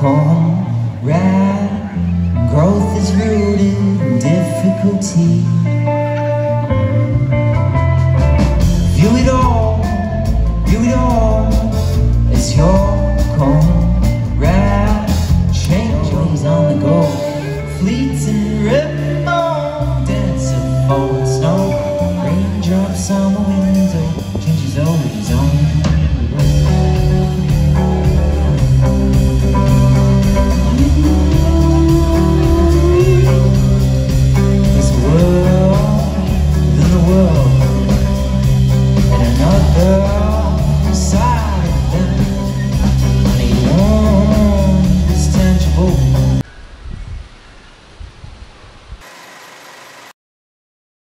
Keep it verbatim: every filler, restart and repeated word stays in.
comrade. Growth is rooted in difficulty. View it all, view it all as your comrade.